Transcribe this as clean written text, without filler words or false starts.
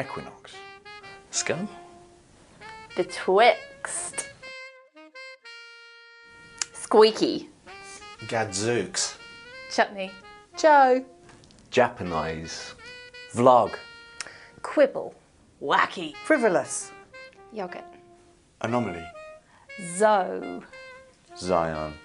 equinox. Scum? Betwixt. Squeaky. Gadzooks. Chutney. Joe. Japanese. Vlog. Quibble. Wacky. Frivolous. Yogurt. Anomaly. Zoe. Zion.